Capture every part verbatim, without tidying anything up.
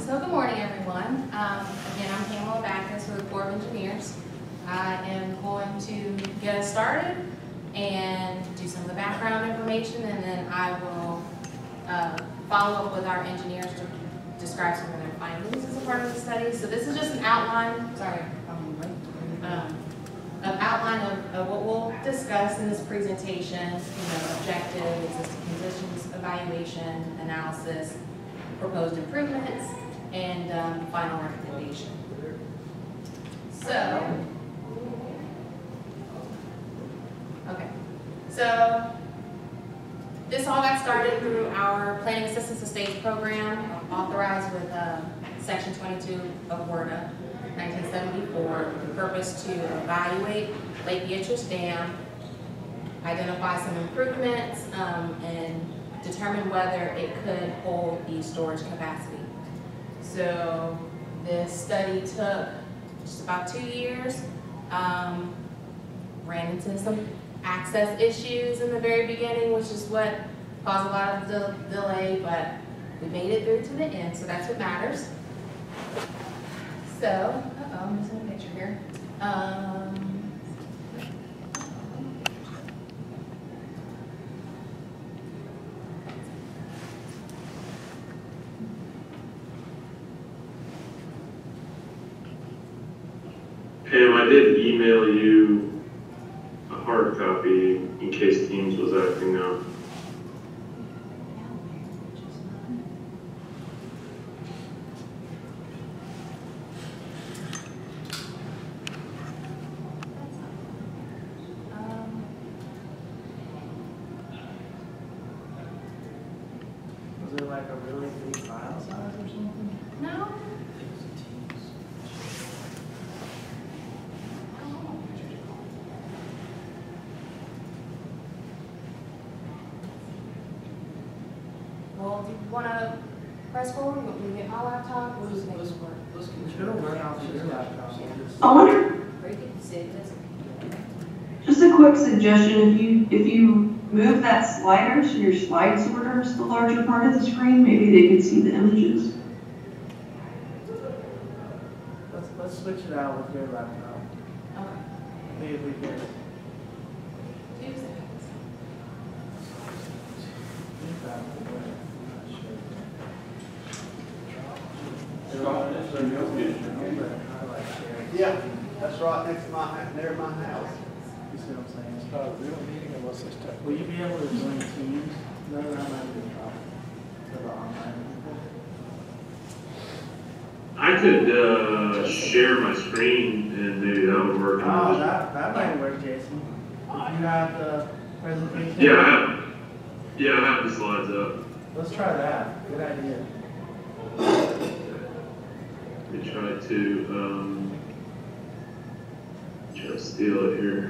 So good morning, everyone. Um, again, I'm Pamela Bacchus with the Corps of Engineers. I am going to get us started and do some of the background information, and then I will uh, follow up with our engineers to describe some of their findings as a part of the study. So this is just an outline, sorry, I'm late, um, an outline of, of what we'll discuss in this presentation, you know, objective, existing conditions, evaluation, analysis, proposed improvements, and um, final recommendation. So, okay, so this all got started through our Planning Assistance to States program, authorized with uh, Section twenty-two of WRDA nineteen seventy-four, with the purpose to evaluate Lake Beatrice Dam, identify some improvements, um, and determine whether it could hold the storage capacity. So this study took just about two years, um, ran into some access issues in the very beginning, which is what caused a lot of the delay, but we made it through to the end, so that's what matters. So, uh-oh, I'm missing a picture here. Um, Pam, I did email you hard copy in case Teams was acting up. Suggestion, if you if you move that slider so your slide sorter is the larger part of the screen, maybe they can see the images. Let's let's switch it out with your laptop. Okay. Maybe if we can. Yeah, that's right next to my near my house. You know what I'm saying? It's not a real meeting unless it's tough. Will you be able to join Teams? No, no, I'm not going to talk to the online people. I could uh, share my screen and maybe that would work. Oh, that, that might work, Jason. You have the presentation? Yeah, I have, yeah, I have the slides up. Let's try that. Good idea. Let me try to um, try to steal it here.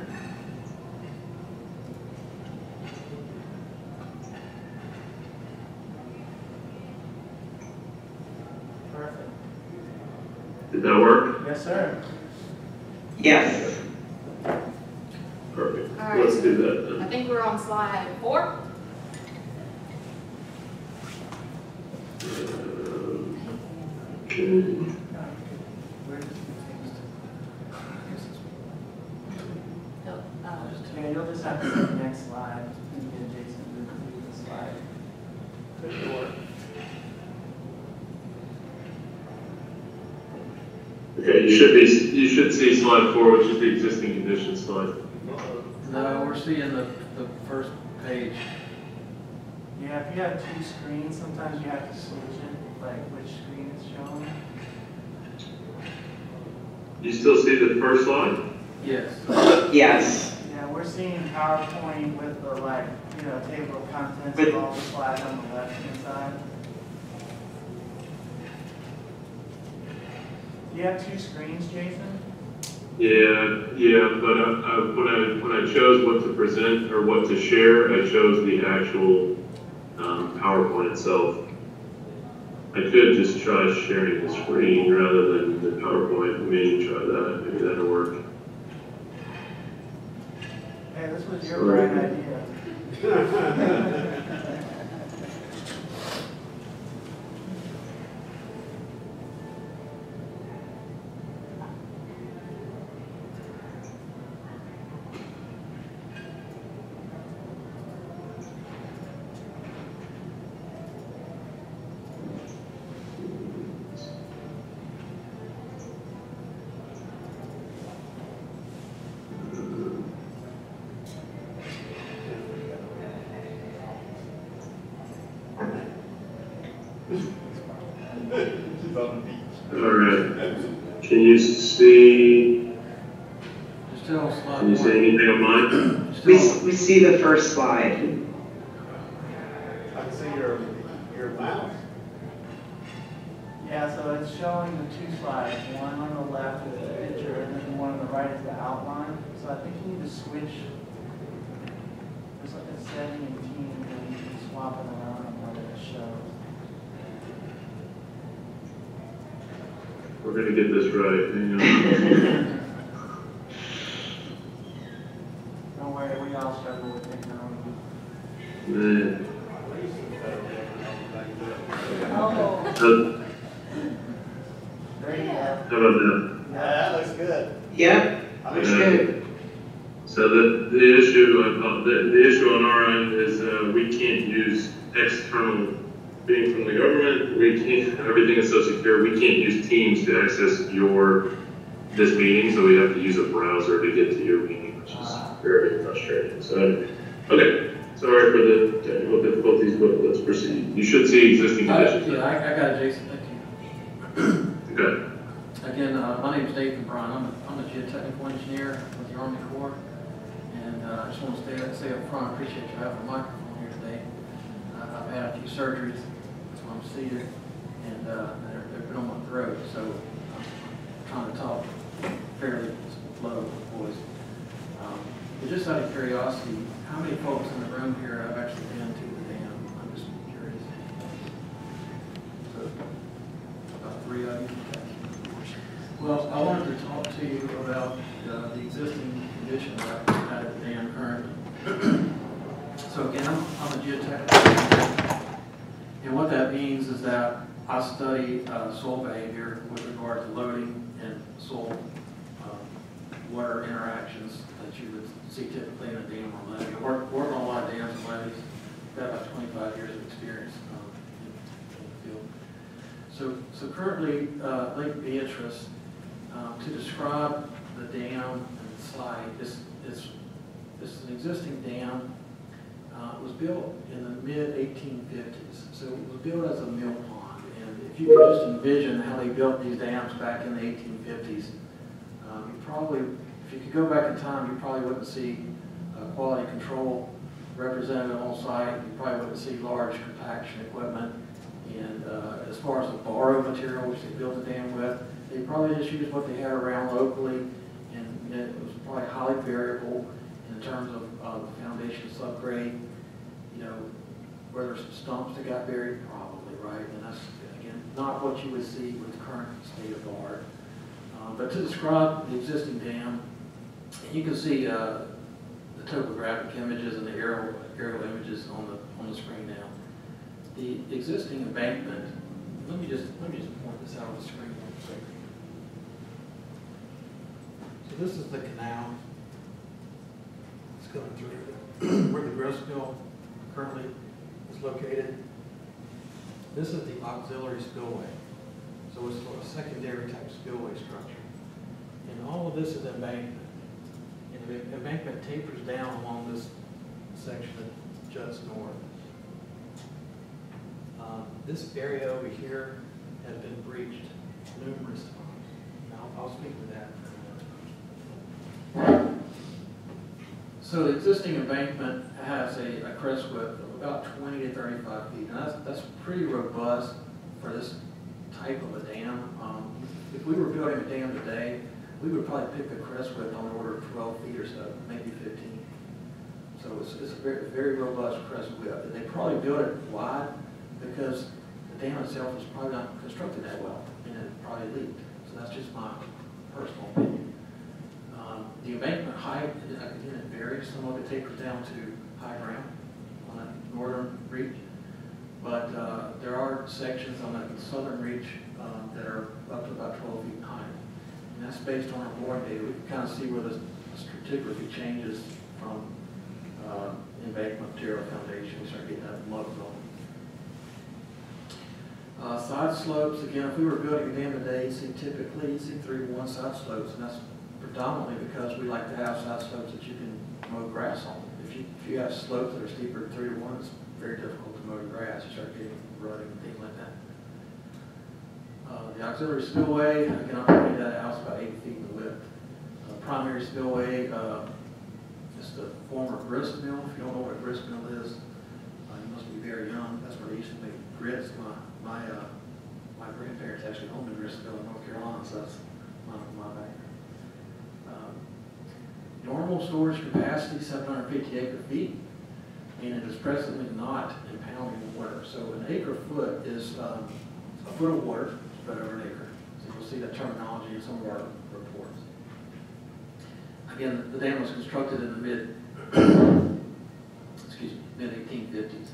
Did that work? Yes, sir. Yes. Perfect. All right. Let's do that then. I think we're on slide four. Uh, okay. So, uh, yeah, you'll just have to see the next slide. And get Jason to complete the slide. Good to work. Okay, you should be. You should see slide four, which is the existing conditions slide. No, we're seeing the the first page. Yeah, if you have two screens, sometimes you have to switch it, like which screen is shown. You still see the first slide? Yes. Yes. Yeah, we're seeing PowerPoint with the like you know table of contents with all the slides on the left hand side. You have two screens, Jason? Yeah, yeah, but I, I, when I when I chose what to present or what to share, I chose the actual um, PowerPoint itself. I could just try sharing the screen rather than the PowerPoint. I mean, try that. Maybe that'll work. Hey, this was your bright idea. She's on the beach. All right. Can you see? Just tell us can you see anything online? We we see the first slide. I can see your your mouse. Yeah, so it's showing the two slides. One on the left is the picture, and then one on the right is the outline. So I think you need to switch. It's like a seventeen, and you can swap it around on what it shows. We're going to get this right. Hang on. Don't worry, we all struggle with technology. Man. Oh. Uh, How about that? Yeah, that looks good. Yeah, that looks uh, good. So the, the issue uh, the, the issue on our end is uh, we can't use external, being from the government, we can't, everything is so secure, we can't use Teams to access your, this meeting, so we have to use a browser to get to your meeting, which is very frustrating. So, okay. Sorry for the technical difficulties, but let's proceed. You should see existing conditions. Uh, yeah, I, I got it, Jason. Thank you. Okay. Again, uh, my name is Dave Brown. I'm a, I'm a geotechnical engineer with the Army Corps, and uh, I just want to say, say up front, I appreciate you having a microphone here today. Uh, I've had a few surgeries, that's why I'm seated, and uh, they're, they've been on my throat, so I'm trying to talk fairly low voice. Um, but just out of curiosity, how many folks in the room here have actually been to the dam? I'm just curious. So, about three of you. Well, I wanted to talk to you about uh, the existing conditions at the dam currently. So again, I'm, I'm a geotechnical, and what that means is that I study uh, soil behavior with regard to loading and soil uh, water interactions that you would see typically in a dam or levee. I work, work on a lot of dams and levees. I've got about twenty-five years of experience um, in, in the field. So, so currently, uh, Lake Beatrice. Um, to describe the dam and the slide, it's, it's, it's an existing dam. Uh, it was built in the mid eighteen fifties. So it was built as a mill pond. And if you could just envision how they built these dams back in the eighteen fifties, um, you probably, if you could go back in time, you probably wouldn't see uh, quality control representative on site. You probably wouldn't see large compaction equipment. And uh, as far as the borrow material, which they built the dam with, they probably just used what they had around locally, and it was probably highly variable in terms of uh, the foundation subgrade. You know, where there's some stumps that got buried, probably, right? And that's, again, not what you would see with the current state of the art. Uh, but to describe the existing dam, you can see uh, the topographic images and the aerial, aerial images on the, on the screen now. The existing embankment, let me just, let me just point this out on the screen. So this is the canal that's going through where the grist mill currently is located. This is the auxiliary spillway. So it's a secondary type spillway structure. And all of this is embankment. And the embankment tapers down along this section that juts north. Um, this area over here has been breached numerous times. Now I'll speak to that. So the existing embankment has a, a crest width of about twenty to thirty-five feet, and that's, that's pretty robust for this type of a dam. Um, if we were building a dam today, we would probably pick a crest width on the order of twelve feet or so, maybe fifteen. So it's, it's a very, very robust crest width. And they probably built it wide because the dam itself was probably not constructed that well, and it probably leaked. So that's just my personal opinion. The embankment height, again, it varies. Some of it tapers down to high ground on the northern reach. But uh, there are sections on the southern reach um, that are up to about twelve feet in height. And that's based on our boring data. We can kind of see where the stratigraphy changes from uh, embankment material foundation. We start getting that mud building. Uh, side slopes, again, if we were building a dam today, you see typically you see three to one side slopes, and that's predominantly because we like to have side slopes that you can mow grass on. If you, if you have slopes that are steeper than three to one, it's very difficult to mow grass. You start getting rutting and things like that. The auxiliary spillway, again, I'll point that out, it's about eight feet in width. Uh, primary spillway, uh, just a former grist mill. If you don't know what a grist mill is, uh, you must be very young. That's where they used to make grits. My my uh, my grandparents actually owned a grist mill in North Carolina, so that's my my background. Um, normal storage capacity, seven hundred fifty acre feet, and it is presently not impounding water. So an acre foot is um, a foot of water spread over an acre. So you'll see that terminology in some of our reports. Again, the dam was constructed in the mid, excuse me, mid eighteen fifties.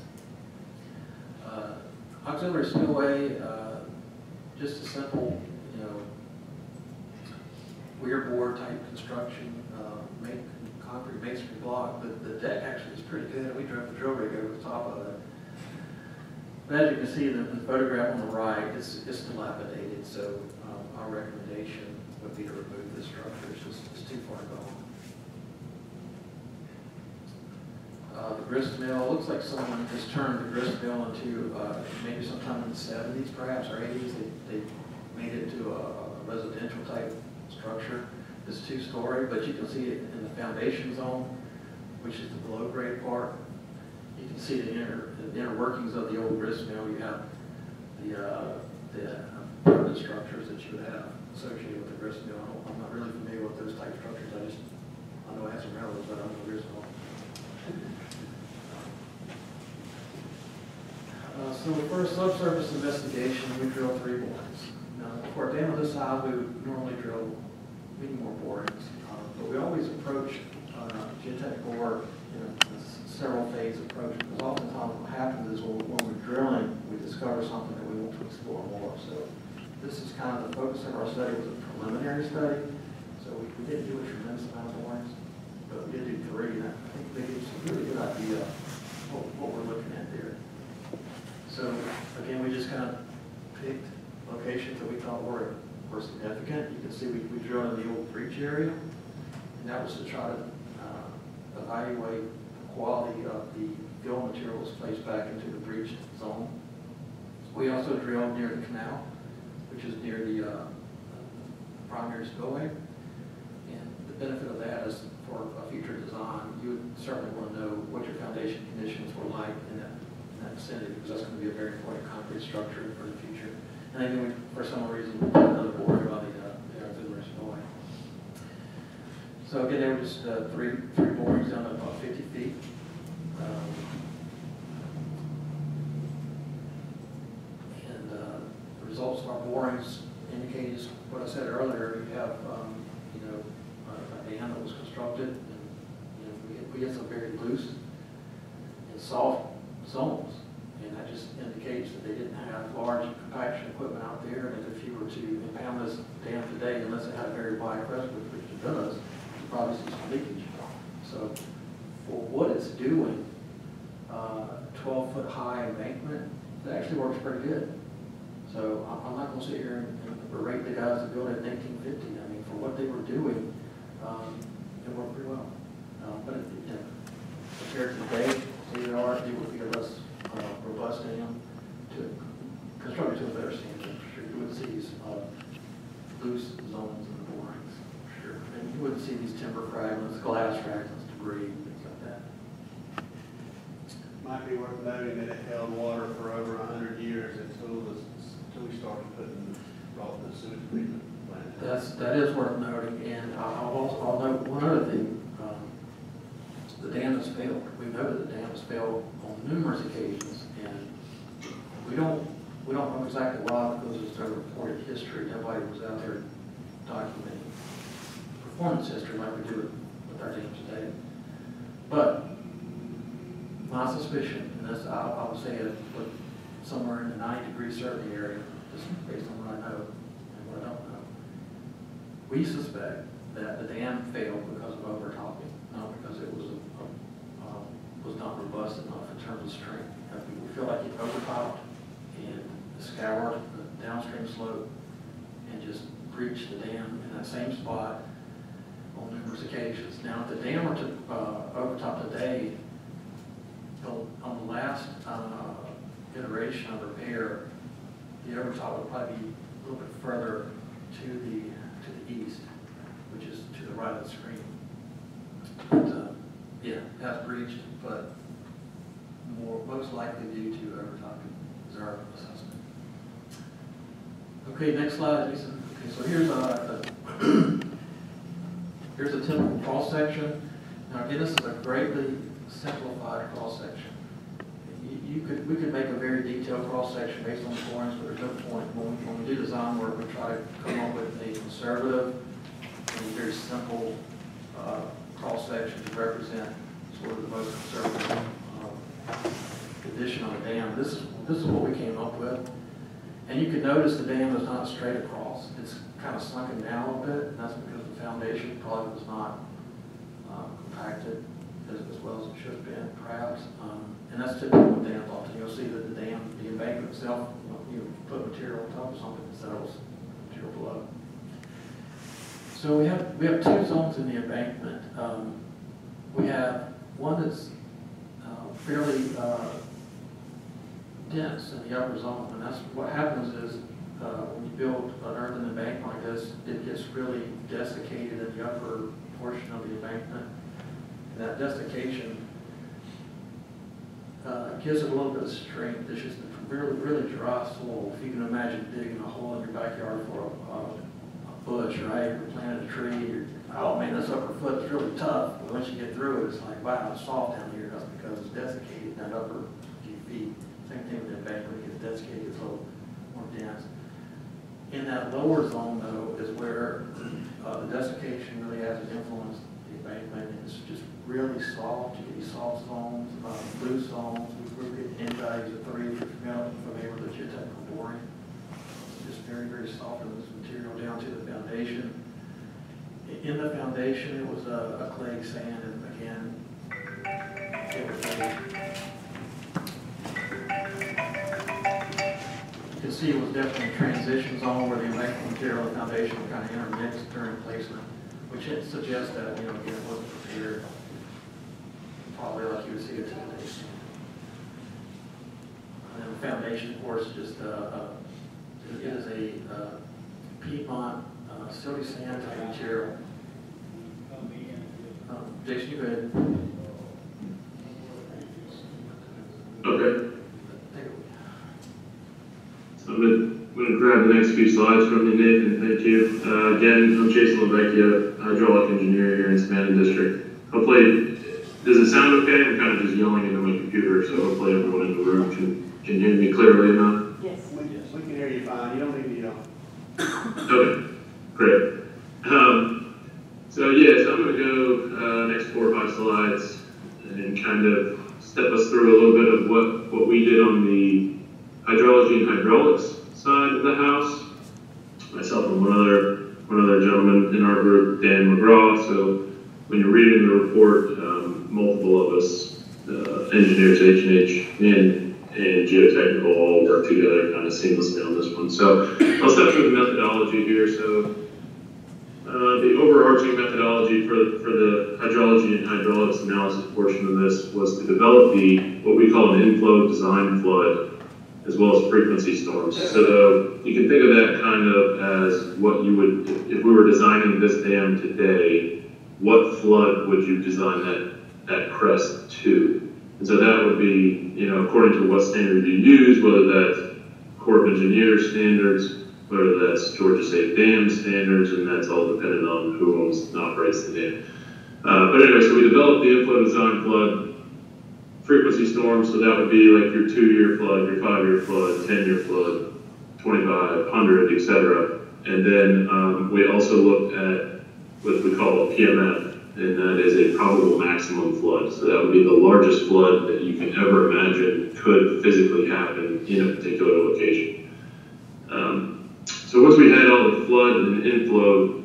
Uh, auxiliary spillway, uh, just a simple, you know, weir bore type construction, uh, make concrete masonry block, but the deck actually is pretty good. We drove the drill rig over the top of it. But as you can see in the photograph on the right, it's, it's dilapidated, so um, our recommendation would be to remove this structure. It's just it's too far gone. Uh, the grist mill, looks like someone has turned the grist mill into uh, maybe sometime in the seventies perhaps, or eighties. They, they made it to a residential type structure. It's two-story, but you can see it in the foundation zone, which is the below-grade part. You can see the inner, the inner workings of the old grist mill. You have the uh, the permanent structures that you would have associated with the grist mill. I'm not really familiar with those type structures. I just I know I have some relatives, but I don't know grist mill. Uh, so for a subsurface investigation, we drill three borings. Now, for a dam of this size, we would normally drill many more borings, uh, but we always approach uh, geotechnical work in a several phase approach, because oftentimes what happens is when, when we're drilling, we discover something that we want to explore more. So this is kind of the focus of our study. Was a preliminary study, so we, we didn't do a tremendous amount of borings, but we did do three, and I think they gave us a really good idea of what, what we're looking at there. So again, we just kind of picked locations that we thought were were significant. You can see we, we drilled in the old breach area, and that was to try to uh, evaluate the quality of the fill materials placed back into the breach zone. We also drilled near the canal, which is near the uh, primary spillway, and the benefit of that is for a future design, you would certainly want to know what your foundation conditions were like in that, in that vicinity, because that's going to be a very important concrete structure for the future. And then we, for some reason, we did another board about the, uh, the auxiliary spillway. So again, there were just uh, three three borings down at about fifty feet. Um, and uh, the results of our borings indicate is what I said earlier. You have um, you know a dam that was constructed, and you know, we had, we had some very loose and soft zones. And that just indicates that they didn't have large compaction equipment out there, and if you were to impound this dam today, unless it had a very wide reservoir, which it does, you probably see some leakage. So for what it's doing, uh, a twelve foot high embankment, it actually works pretty good. So I'm not going to sit here and, and berate the guys that built it in eighteen fifty. I mean, for what they were doing, um, it worked pretty well. Uh, but it, you know, compared to today, either or, it would be a less Uh, robust dam to construct it to a better standard. Sure, you wouldn't see these uh, loose zones in the borings. Sure, and you wouldn't see these timber fragments, glass fragments, debris, things like that. Might be worth noting that it held water for over a hundred years until, this, until we started putting the sewage treatment plant. That's that is worth noting, and I'll also I'll note one other thing. Um, the dam has failed. We've noted the dam has failed on numerous occasions, and we don't we don't know exactly why, because it's no reported history. Nobody was out there documenting performance history like we do it with our dams today. But my suspicion, and this I, I would say it, but somewhere in the ninety degree certainty area, just based on what I know and what I don't know, we suspect that the dam failed because of overtopping, not because it was a was not robust enough in terms of strength. We feel like it overtopped and scoured the downstream slope and just breached the dam in that same spot on numerous occasions. Now, if the dam were to uh, overtop today, on the last uh, iteration of repair, the overtop would probably be a little bit further to the to the east, which is to the right of the screen. But, uh, yeah, has breached, but more most likely due to overtopping reserve assessment. Okay, next slide, Jason. Okay, so here's a, a here's a typical cross section. Now again, this is a greatly simplified cross section. You, you could we could make a very detailed cross section based on drawings, but there's no point. When we, when we do design work, we try to come up with a conservative and a very simple uh, cross section to represent sort of the most conservative um, condition on a dam. This is this is what we came up with. And you can notice the dam is not straight across. It's kind of sunken down a little bit, and that's because the foundation probably was not uh, compacted as, as well as it should have been, perhaps. Um, and that's typical with dams often. You'll see that the dam, the embankment itself, you know, put material on top of something that settles material below. So we have we have two zones in the embankment. Um, we have one that's uh, fairly uh, dense in the upper zone, and that's what happens is uh, when you build an earthen embankment like this, it gets really desiccated in the upper portion of the embankment, and that desiccation uh, gives it a little bit of strength. It's just really, really dry soil. If you can imagine digging a hole in your backyard for a, a bush, right, or planting a tree, or, oh man, this upper foot is really tough, but once you get through it, it's like, wow, it's soft down here. That's because it's desiccated in that upper few feet. Same thing with the embankment, it gets desiccated, it's a little more dense. In that lower zone, though, is where uh, the desiccation really has an influence on the embankment, and it's just really soft. You get these soft zones, uh, loose zones. We get end values of three, if you're familiar with the geotechnical boring. It's just very, very soft in this material down to the foundation. In the foundation, it was a, a clay sand, and again, it was a, you can see it was definitely a transition zone where the embankment material and foundation were kind of intermixed during placement, which suggests that, you know, again, it wasn't prepared probably like you would see it today. And then the foundation, of course, just uh, uh, it is a uh, Piedmont uh, silty sand type material. Um, Jason, you go ahead. Okay. I'm going to grab the next few slides from you, Nathan. Thank you. Uh, again, I'm Jason LaVecchia, hydraulic engineer here in Savannah District. Hopefully, does it sound okay? I'm kind of just yelling into my computer, so hopefully everyone in the room can, can hear me clearly enough. Yes. We, yes. we can hear you fine. You don't need to yell. Okay, great. Um, so, yeah, so I'm going to go uh, next four or five slides and kind of step us through a little bit of what, what we did on the hydrology and hydraulics side of the house. Myself and one other one other gentleman in our group, Dan McGraw. So when you're reading the report, um, multiple of us, uh, engineers, H and H, and, and geotechnical, all work together kind of seamlessly on this one. So I'll step through the methodology here. So uh, the overarching methodology for, for the hydrology and hydraulics analysis portion of this was to develop the what we call an inflow design flood, as well as frequency storms. So you can think of that kind of as what you would, if we were designing this dam today, what flood would you design that, that crest to? And so that would be, you know, according to what standard you use, whether that's Corps of Engineers standards, whether that's Georgia Safe Dam standards, and that's all dependent on who owns and operates the dam. Uh, but anyway, so we developed the inflow design flood, frequency storms, so that would be like your two-year flood, your five-year flood, ten-year flood, twenty-five, one hundred, et cetera. And then um, we also looked at what we call a P M F, and that is a probable maximum flood. So that would be the largest flood that you can ever imagine could physically happen in a particular location. Um, so once we had all the flood and inflow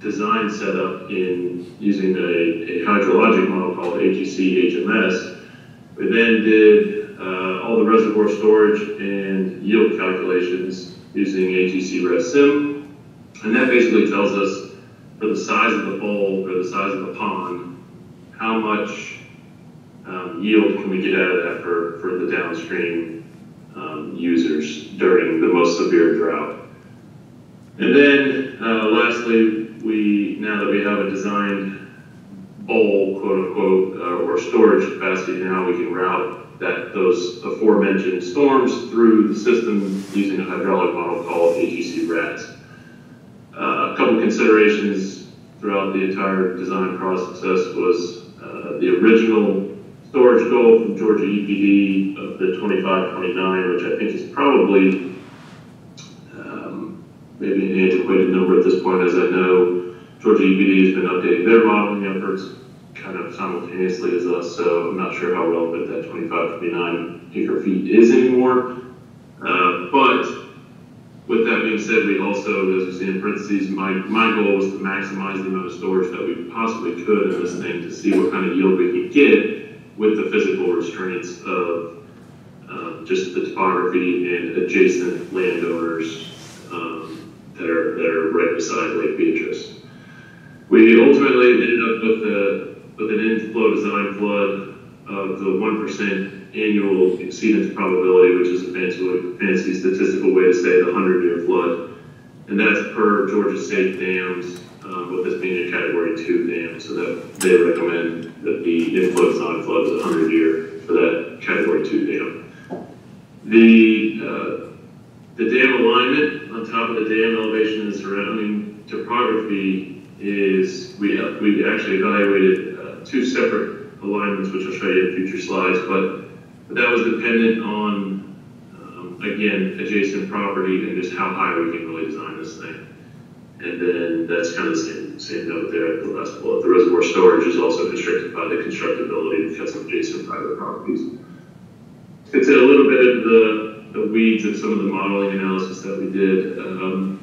design set up in using a, a hydrologic model called H E C H M S. We then did uh, all the reservoir storage and yield calculations using H E C ResSim, and that basically tells us for the size of the bowl or the size of the pond, how much um, yield can we get out of that for, for the downstream um, users during the most severe drought. And then uh, lastly, we, now that we have a designed bowl, quote unquote, uh, or storage capacity, now we can route that those aforementioned storms through the system using a hydraulic model called H E C RAS. Uh, a couple considerations throughout the entire design process was uh, the original storage goal from Georgia E P D of the twenty-five twenty-nine, which I think is probably um, maybe an antiquated number at this point. As I know, Georgia E P D has been updating their modeling efforts kind of simultaneously as us, so I'm not sure how relevant that twenty-five twenty-nine acre feet is anymore. Uh, but with that being said, we also, as you see in parentheses, my, my goal was to maximize the amount of storage that we possibly could in this thing to see what kind of yield we could get with the physical restraints of uh, just the topography and adjacent landowners um, that are that are right beside Lake Beatrice. We ultimately ended up with a with an inflow design flood of the one percent annual exceedance probability, which is a fancy fancy statistical way to say the hundred year flood, and that's per Georgia State dams. Um, with this being a category two dam, so that they recommend that the inflow design flood is one hundred year for that category two dam. The uh, the dam alignment on top of the dam elevation and the surrounding topography is, we have, we actually evaluated uh, two separate alignments, which I'll show you in future slides, but that was dependent on, um, again, adjacent property and just how high we can really design this thing. And then that's kind of the same, same note there at the last bullet. The reservoir storage is also constricted by the constructability because of adjacent private properties. It's a little bit of the, the weeds of some of the modeling analysis that we did. Um,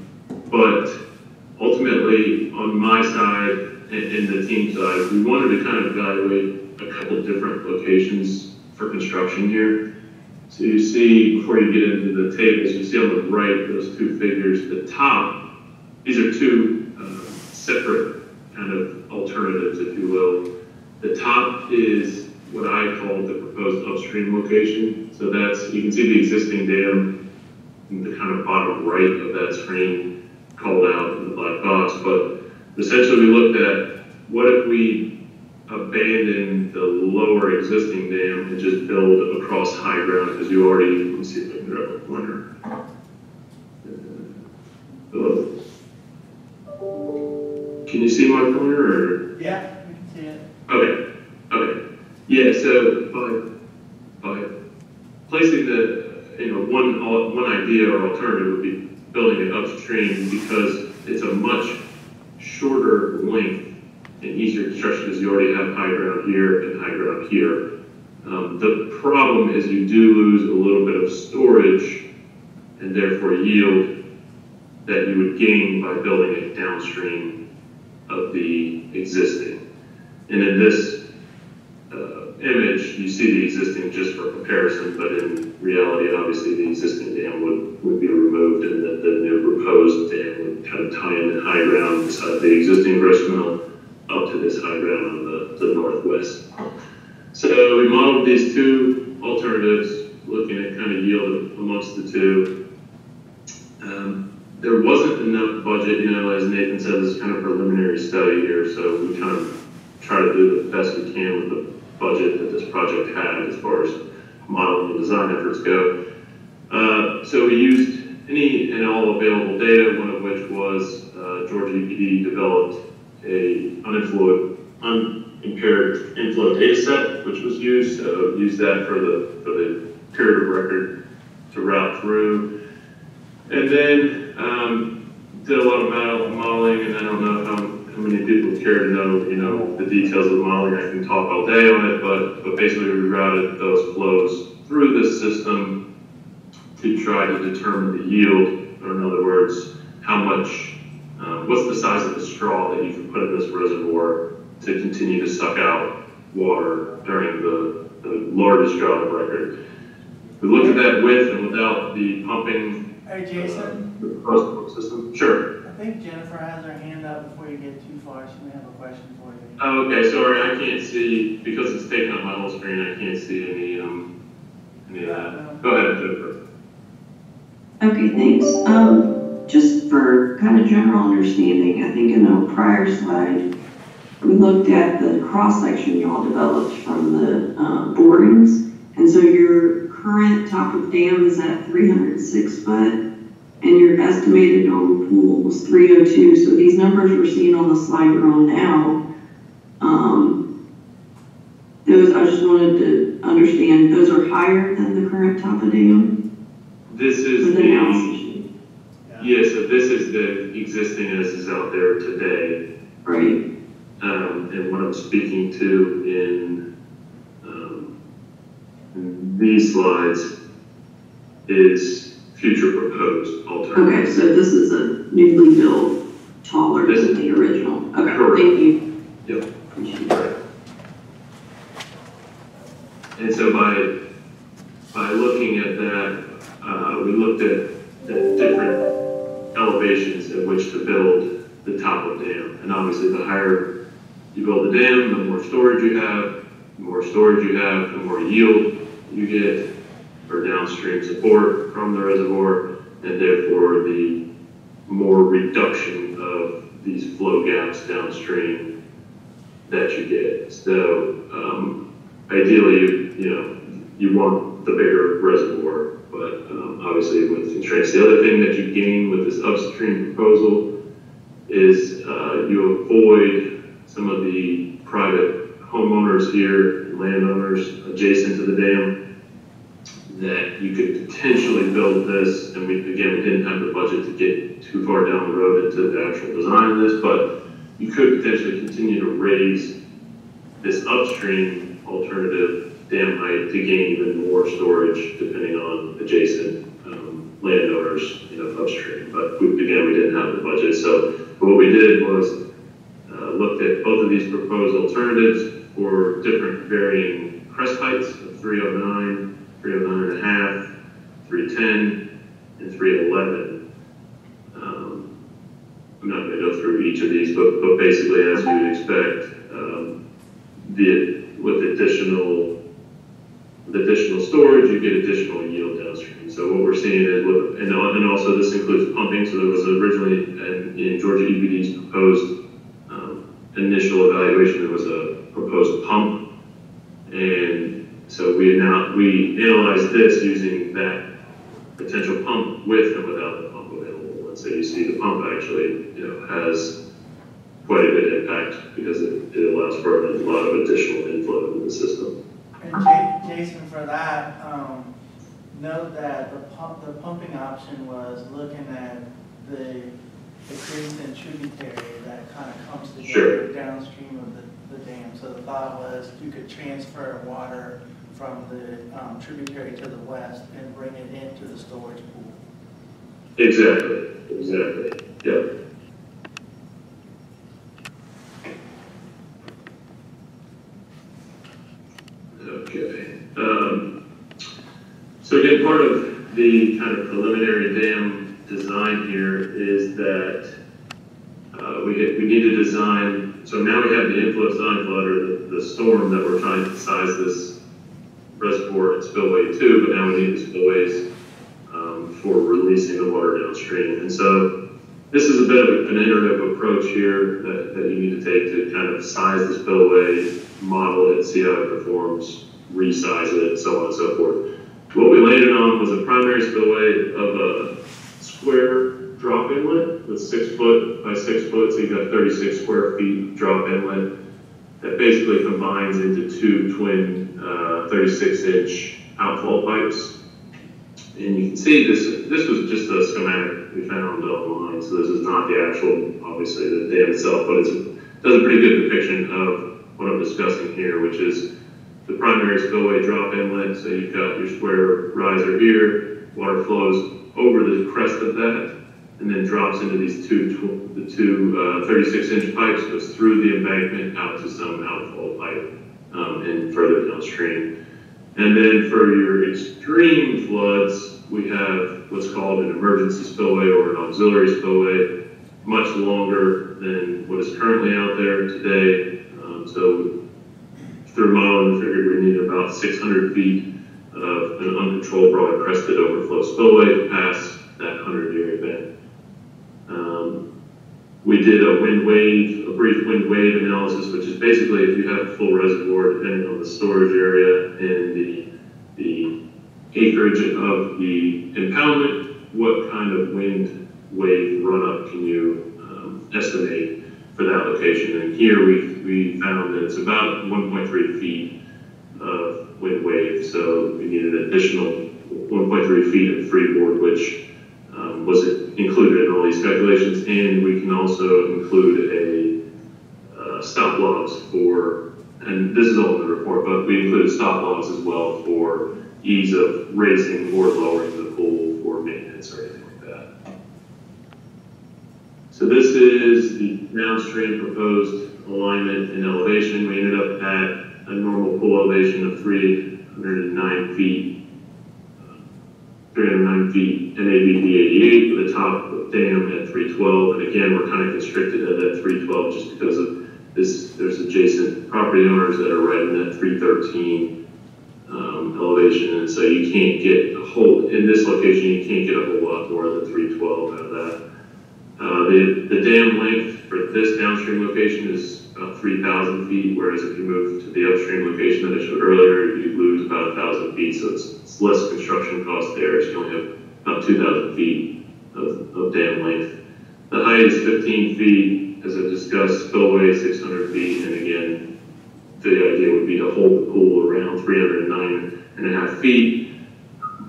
but ultimately, on my side and, and the team side, we wanted to kind of evaluate a couple of different locations for construction here. So you see, before you get into the tables, you see on the right, those two figures, the top. These are two uh, separate kind of alternatives, if you will. The top is what I call the proposed upstream location. So that's, you can see the existing dam in the kind of bottom right of that screen called out in the black box. But essentially we looked at what if we abandon the lower existing dam and just build across high ground, because you already, let me see if I can grab a pointer. Uh, Can you see my pointer? Or? Yeah, we can see it. Okay, okay. Yeah, so by, by placing the, you know, one, one idea or alternative would be building it upstream because it's a much shorter length and easier construction because you already have high ground here and high ground here. Um, the problem is you do lose a little bit of storage and therefore yield that you would gain by building it downstream of the existing. And in this uh, image, you see the existing just for comparison, but in reality, obviously, the existing dam would, would be removed and the, the new proposed dam would kind of tie in the high ground beside the existing grist mill up to this high ground on the, the northwest. So we modeled these two alternatives, looking at kind of yield amongst the two. Um, There wasn't enough budget, you know, as Nathan said, this is kind of preliminary study here, so we kind of try to do the best we can with the budget that this project had as far as modeling and design efforts go. Uh, so we used any and all available data, one of which was uh, Georgia E P D developed a unimpaired inflow data set, which was used, so used that for the, for the period of record to route through. And then um, did a lot of modeling, and I don't know how, how many people care to know, you know, the details of modeling. I can talk all day on it, but, but basically we routed those flows through this system to try to determine the yield, or in other words, how much, uh, what's the size of the straw that you can put in this reservoir to continue to suck out water during the, the largest drought of record. We looked at that with and without the pumping. Hey Jason, uh, system. Sure. I think Jennifer has her hand up before you get too far. She may have a question for you. Oh, okay, sorry, I can't see because it's taking up my whole screen. I can't see any um any of that. Go ahead, Jennifer. Okay, thanks. Um, just for kind of general understanding, I think in the prior slide, we looked at the cross-section you all developed from the uh, borings. And so your current top of dam is at three hundred six foot, and your estimated dome pool was three oh two. So these numbers we're seeing on the slide we're on now, um, those, I just wanted to understand, those are higher than the current top of dam? This is the, um, yeah. yeah, so this is the existing as is out there today. Right. Um, and what I'm speaking to in, um, in these slides is future proposed alternatives. Okay, so this is a newly built, taller this, than the original. Okay, correct. Thank you. Yep. Right. And so by by looking at that, uh, we looked at, at different elevations at which to build the top of dam, and obviously the higher you build the dam, the more storage you have, the more storage you have, the more yield you get for downstream support from the reservoir, and therefore the more reduction of these flow gaps downstream that you get. So um, ideally, you, you know, you want the bigger reservoir, but um, obviously with constraints. The other thing that you gain with this upstream proposal is uh, you avoid some of the private homeowners here, landowners adjacent to the dam, that you could potentially build this. And we, again, we didn't have the budget to get too far down the road into the actual design of this, but you could potentially continue to raise this upstream alternative dam height to gain even more storage, depending on adjacent um, landowners, you know, upstream. But we, again, we didn't have the budget. So what we did was, Uh, looked at both of these proposed alternatives for different varying crest heights of three oh nine, three oh nine and a half, three ten, and three eleven. Um, I'm not going to go through each of these, but, but basically, as you would expect, um, the, with additional with additional storage, you get additional yield downstream. So what we're seeing is, with, and, and also this includes pumping. So there was originally in, in Georgia E P D's proposed initial evaluation, there was a proposed pump, and so we now we analyzed this using that potential pump with and without the pump available. And so you see the pump actually, you know, has quite a bit of impact because it, it allows for a lot of additional inflow in the system. And Jason, for that, um, note that the pump, the pumping option was looking at the the creek and tributary that kind of comes together sure. downstream of the, the dam. So the thought was you could transfer water from the um, tributary to the west and bring it into the storage pool. Exactly, exactly, yeah. Okay. Um, so again, part of the kind of preliminary dam design here is that uh, we, we need to design, so now we have the inflow side flood, or the, the storm that we're trying to size this reservoir and spillway to, but now we need the spillways um, for releasing the water downstream. And so this is a bit of an iterative approach here that, that you need to take to kind of size the spillway, model it, see how it performs, resize it, so on and so forth. What we landed on was a primary spillway of a square drop inlet with six foot by six foot, so you've got thirty-six square feet drop inlet that basically combines into two twin uh, thirty-six inch outfall pipes. And you can see this, this was just a schematic we found online, so this is not the actual, obviously, the dam itself, but it's, it does a pretty good depiction of what I'm discussing here, which is the primary spillway drop inlet. So you've got your square riser here, water flows over the crest of that, and then drops into these two, the two thirty-six inch pipes, goes through the embankment out to some outfall pipe um, and further downstream. And then for your extreme floods, we have what's called an emergency spillway or an auxiliary spillway, much longer than what is currently out there today. Um, so through modeling, we figured we need about six hundred feet of an uncontrolled broad crested overflow spillway to pass we did a wind wave, a brief wind wave analysis, which is basically if you have a full reservoir, depending on the storage area and the, the acreage of the impoundment, what kind of wind wave run-up can you um, estimate for that location? And here we, we found that it's about one point three feet of wind wave, so we needed an additional one point three feet of freeboard, which um, was included in all these calculations, and we can also include a uh, stop logs for, and this is all in the report, but we included stop logs as well for ease of raising or lowering the pool for maintenance or anything like that. So this is the downstream proposed alignment and elevation. We ended up at a normal pool elevation of three hundred nine feet, three hundred nine feet N A B D eighty-eight, with the top dam at three twelve, and again we're kind of constricted at that three twelve just because of this, there's adjacent property owners that are right in that three thirteen um, elevation, and so you can't get a whole, in this location you can't get a whole lot more than three twelve out of that. Uh, the, the dam length for this downstream location is about three thousand feet, whereas if you move to the upstream location that I showed earlier, you lose about one thousand feet, so it's, it's less construction cost there, so you only have about two thousand feet of, of dam length. The height is fifteen feet, as I discussed, spillway six hundred feet, and again, the idea would be to hold the pool around three hundred nine and a half feet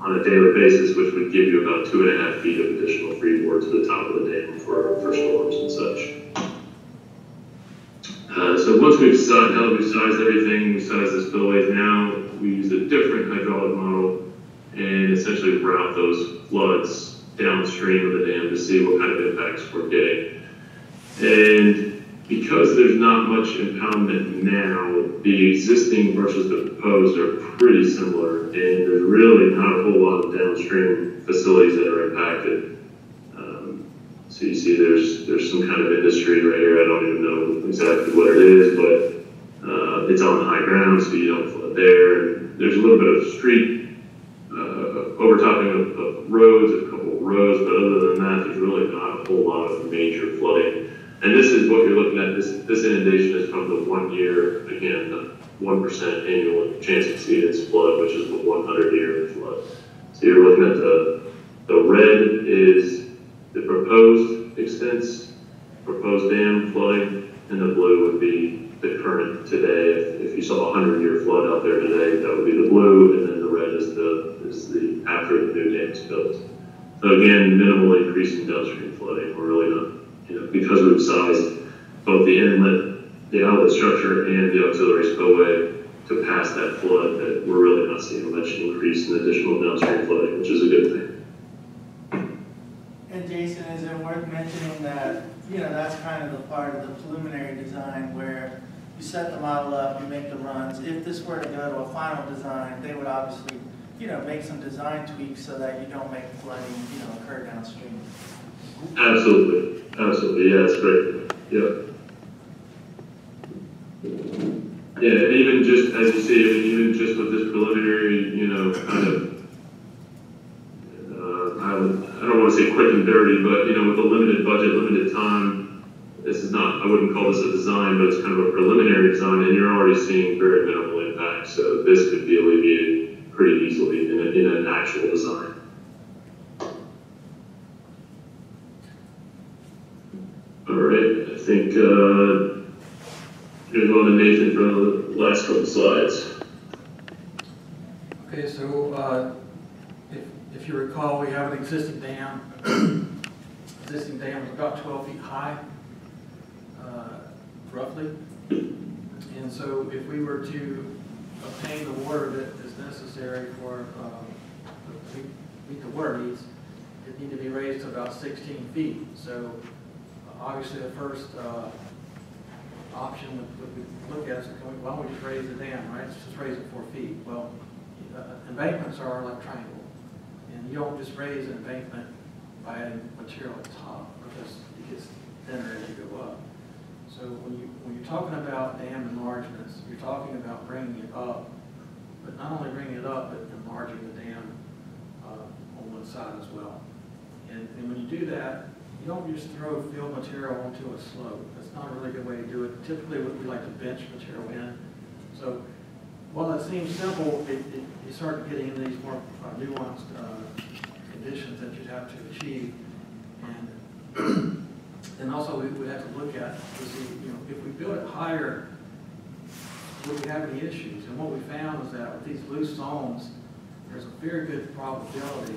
on a daily basis, which would give you about two and a half feet of additional freeboard to the top of the dam for, for storms and such. Uh, so once we've sized, now that we've sized everything, we size the spillways now, we use a different hydraulic model and essentially route those floods downstream of the dam to see what kind of impacts we're getting. And because there's not much impoundment now, the existing versus the proposed are pretty similar, and there's really not a whole lot of downstream facilities that are impacted. So you see there's there's some kind of industry right here. I don't even know exactly what it is, but uh, it's on high ground, so you don't flood there. There's a little bit of street uh, overtopping of, of roads, a couple of roads, but other than that, there's really not a whole lot of major flooding. And this is what you're looking at. This this inundation is from the one year, again, the one percent annual chance exceedance flood, which is the one hundred year flood. So you're looking at the, the red is the proposed extents, proposed dam flooding, and the blue would be the current today. If, if you saw a hundred year flood out there today, that would be the blue, and then the red is the is the after the new dam is built. So again, minimal increase in downstream flooding. We're really not, you know, because we've sized both the inlet, the outlet structure, and the auxiliary spillway to pass that flood, that we're really not seeing much increase in additional downstream flooding, which is a good thing. Jason, is it worth mentioning that, you know, that's kind of the part of the preliminary design where you set the model up, you make the runs. If this were to go to a final design, they would obviously, you know, make some design tweaks so that you don't make flooding, you know, occur downstream. Absolutely. Absolutely. Yeah, that's great. Yeah. Yeah, and even just, as you see, I mean, even just with this preliminary, you know, kind of, I don't want to say quick and dirty, but you know, with a limited budget, limited time, this is not, I wouldn't call this a design, but it's kind of a preliminary design, and you're already seeing very minimal impact. So this could be alleviated pretty easily in, a, in an actual design. All right, I think uh, I'm going to go on to Nathan for the last couple slides. Okay, so uh, if you recall, we have an existing dam. Existing dam was about twelve feet high, uh, roughly. And so if we were to obtain the water that is necessary for uh, to meet the water needs, it need to be raised to about sixteen feet. So uh, obviously the first uh, option that we look at is, why don't we just raise the dam, right? Let's just raise it four feet. Well, uh, embankments are like triangles. And you don't just raise an embankment by adding material at the top, because it gets thinner as you go up. So when, you, when you're talking about dam enlargements, you're talking about bringing it up, but not only bringing it up, but enlarging the dam uh, on one side as well. And, and when you do that, you don't just throw fill material onto a slope. That's not a really good way to do it. Typically, we like to bench material in. So while it seems simple, it, it, you start getting into these more uh, nuanced uh, conditions that you'd have to achieve. And, and also, we would have to look at to see, you know, if we build it higher, would we have any issues? And what we found is that with these loose zones, there's a very good probability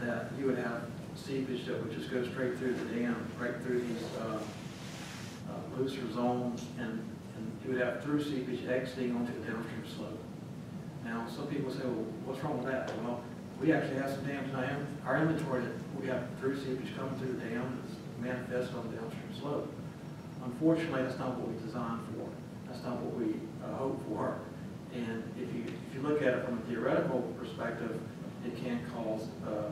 that you would have seepage that would just go straight through the dam, right through these uh, uh, looser zones, and, and you would have through seepage exiting onto the downstream slope. Now, some people say, well, what's wrong with that? Well, we actually have some dams in our inventory that we have through seepage coming through the dam that's manifested on the downstream slope. Unfortunately, that's not what we designed for. That's not what we uh, hope for. And if you, if you look at it from a theoretical perspective, it can cause uh,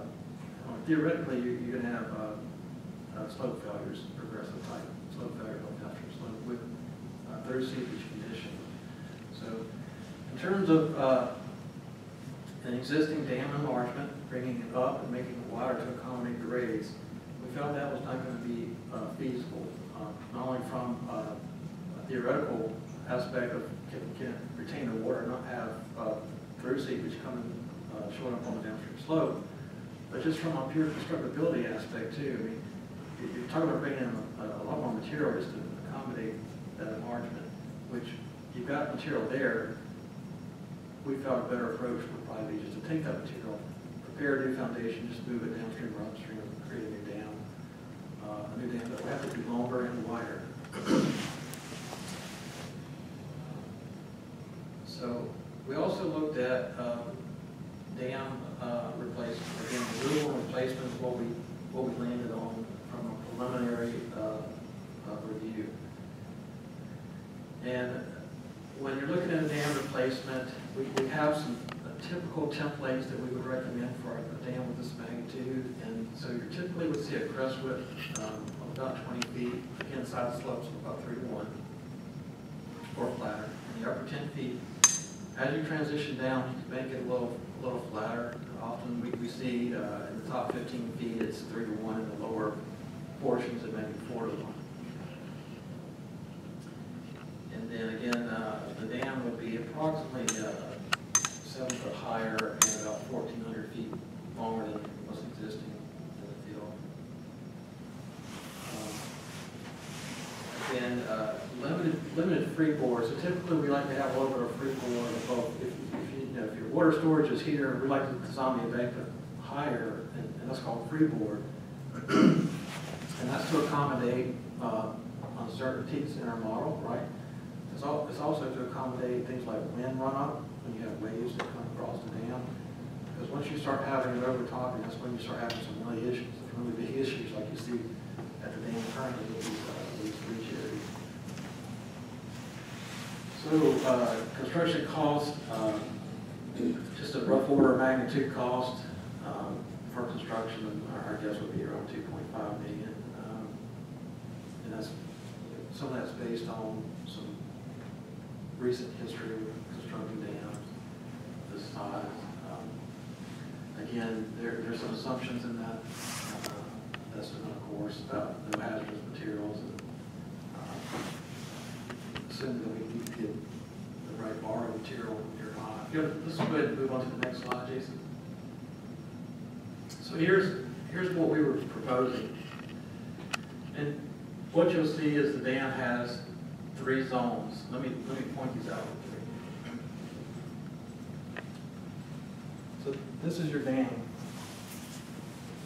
theoretically, you're, you're going to have uh, uh, slope failures, progressive type slope failure on downstream slope with uh, through seepage condition. So, in terms of uh, an existing dam enlargement, bringing it up and making it wider to accommodate the raise, we felt that was not going to be uh, feasible, uh, not only from uh, a theoretical aspect of can, can retain the water, not have uh, through seepage coming uh, showing up on the downstream slope. But just from a pure constructability aspect too, I mean, if you're talking about bringing in a, a lot more material just to accommodate that enlargement, which you've got material there, we felt a better approach would probably be just to take that material, prepare a new foundation, just move it downstream or upstream, and create a new dam, uh, a new dam that would have to be longer and wider. So we also looked at um, dam uh, replacement. Again, the rural replacement is what we, what we landed on from a preliminary uh, uh, review. And when you're looking at a dam replacement, we, we have some uh, typical templates that we would recommend for a dam with this magnitude. And so you typically would see a crest width um, of about twenty feet, again, side slopes of about three to one or flatter, and the upper ten feet. As you transition down, you can make it a little, a little flatter. Often we, we see uh, in the top fifteen feet, it's three to one. In the lower portions, it may be four to one. And then again, uh, the dam would be approximately uh, seven foot higher and about fourteen hundred feet longer than what's existing in the field. Um, again, uh, Limited, limited freeboard. So typically, we like to have a little bit of freeboard above. If, if, you know, if your water storage is here, we like to design the embankment higher, and, and that's called freeboard. And that's to accommodate uh, uncertainties in our model, right? It's, all, it's also to accommodate things like wind runoff when you have waves that come across the dam. Because once you start having it overtopping, that's when you start having some really issues, some really big issues like you see at the dam currently with these, uh, these breach areas. So uh, construction cost, um, just a rough order of magnitude cost um, for construction, our guess would be around two point five million dollars. Um, and that's, some of that's based on some recent history of constructing dams of this size. Um, again, there, there's some assumptions in that uh, estimate, of course, about no hazardous materials. And, uh, that we need to get the right borrowed material or not. Yeah, let's go ahead and move on to the next slide, Jason. So here's, here's what we were proposing. And what you'll see is the dam has three zones. Let me, let me point these out. So this is your dam.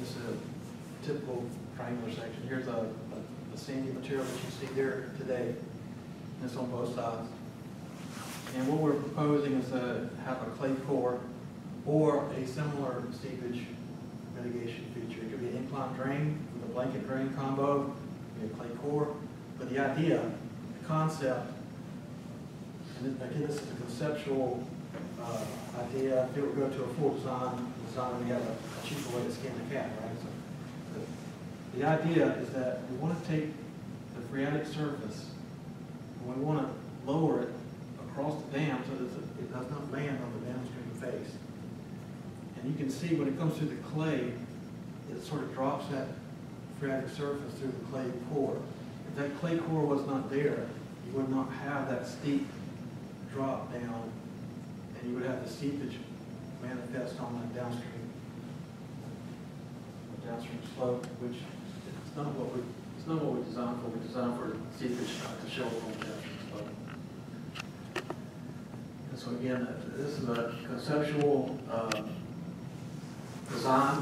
This is a typical triangular section. Here's a, a, a sandy material that you see there today. It's on both sides. And what we're proposing is to have a clay core or a similar seepage mitigation feature. It could be an incline drain with a blanket drain combo, it could be a clay core. But the idea, the concept, and again, this is a conceptual uh, idea. If it would go to a full design, design we have a cheaper way to skin the cat, right? So the, the idea is that we want to take the phreatic surface. We want to lower it across the dam so that it does not land on the downstream face. And you can see when it comes through the clay, it sort of drops that phreatic surface through the clay core. If that clay core was not there, you would not have that steep drop down, and you would have the seepage manifest on that downstream, the downstream slope, which it's not what we it's not what we designed for. We designed for seepage not to show on the downstream slope. And so again, this is a conceptual uh, design.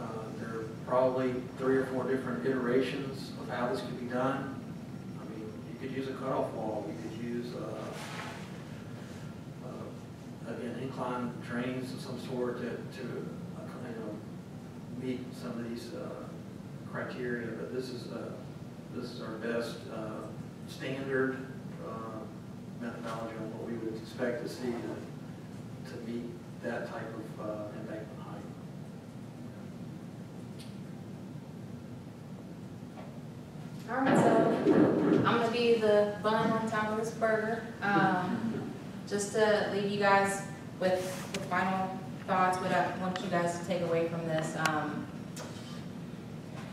Uh, there are probably three or four different iterations of how this could be done. I mean, you could use a cutoff wall. You could use uh, uh, again inclined drains of some sort to to uh, kind of meet some of these uh, criteria. But this is uh, this is our best uh, standard uh, methodology on what we would expect to see to, to meet that type of uh, embankment. All right, so I'm going to be the bun on top of this burger, um, just to leave you guys with, with final thoughts, what I want you guys to take away from this. Um,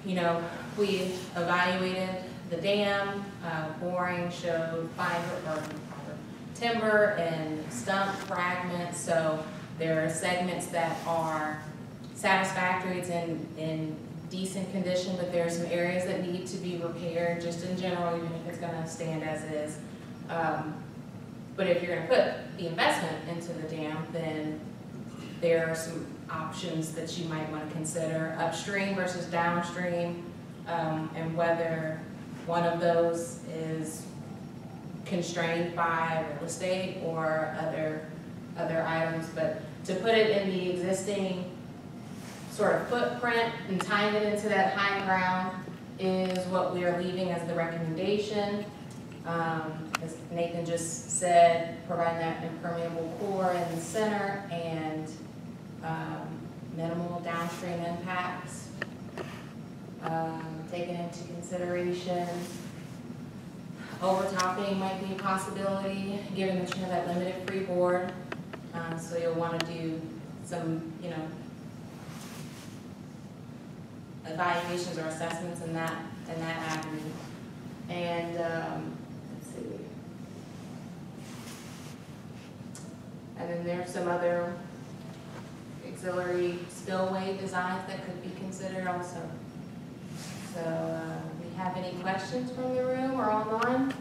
you know, we evaluated the dam, uh, boring showed fiber, or timber and stump fragments, so there are segments that are satisfactory in, in decent condition, but there are some areas that need to be repaired just in general, even if it's going to stand as is. Um, but if you're going to put the investment into the dam, then there are some options that you might want to consider upstream versus downstream, um, and whether one of those is constrained by real estate or other, other items. But to put it in the existing sort of footprint and tying it into that high ground is what we are leaving as the recommendation. Um, as Nathan just said, providing that impermeable core in the center and um, minimal downstream impacts, um, taking into consideration overtopping might be a possibility given that you have that limited freeboard. Um, so you'll want to do some, you know, evaluations or assessments in that in that avenue, and um, let's see. And then there's some other auxiliary spillway designs that could be considered also. So, uh, we have any questions from the room or online?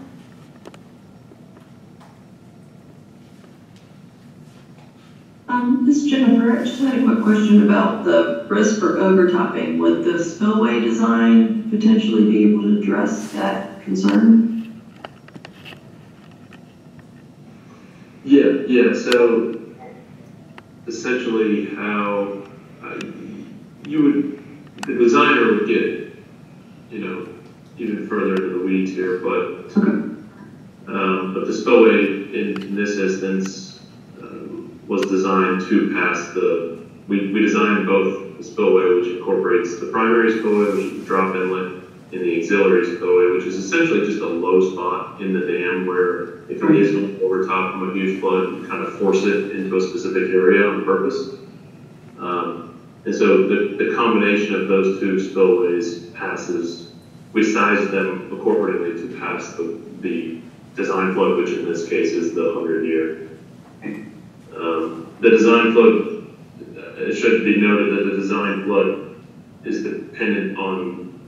Um, this is Jennifer. I just had a quick question about the risk for overtopping. Would the spillway design potentially be able to address that concern? Yeah, yeah. So essentially how uh, you would, the designer would get, you know, even further into the weeds here, but, okay. um, but the spillway in, in this instance was designed to pass the, we, we designed both the spillway, which incorporates the primary spillway, which is the drop inlet, and the auxiliary spillway, which is essentially just a low spot in the dam where if it is going to overtop from a huge flood, you kind of force it into a specific area on purpose. Um, and so the, the combination of those two spillways passes, we sized them accordingly to pass the, the design flood, which in this case is the hundred year. Um, the design flood, it should be noted that the design flood is dependent on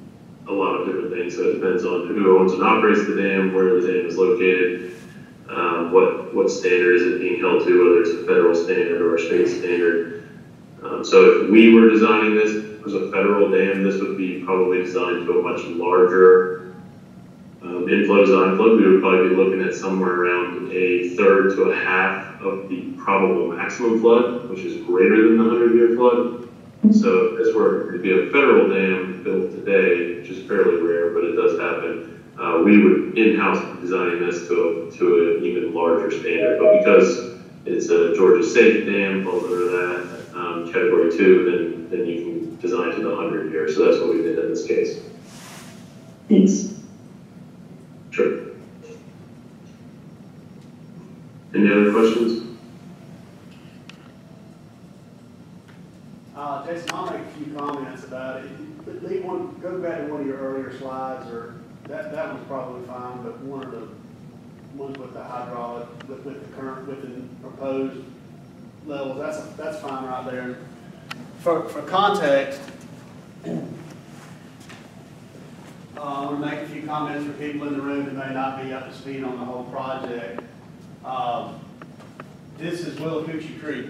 a lot of different things. So it depends on who owns and operates the dam, where the dam is located, um, what what standard is it being held to, whether it's a federal standard or a state standard. Um, so if we were designing this as a federal dam, this would be probably designed to a much larger um, inflow design flood. We would probably be looking at somewhere around a third to a half of the probable maximum flood, which is greater than the hundred year flood. So if this were to be a federal dam built today, which is fairly rare, but it does happen, uh, we would in-house designing this to, a, to an even larger standard. But because it's a Georgia safe dam, falls under that um, category two, then, then you can design to the hundred year. So that's what we did in this case. Thanks. Sure. Any other questions? Uh, Jason, I'll make a few comments about it. leave one, go back to one of your earlier slides, or that that was probably fine, but one of the ones with the hydraulic, with, with the current, with the proposed levels, that's a, that's fine right there. For for context, Uh, we'll make a few comments for people in the room that may not be up to speed on the whole project. Um, this is Willacoochee Creek.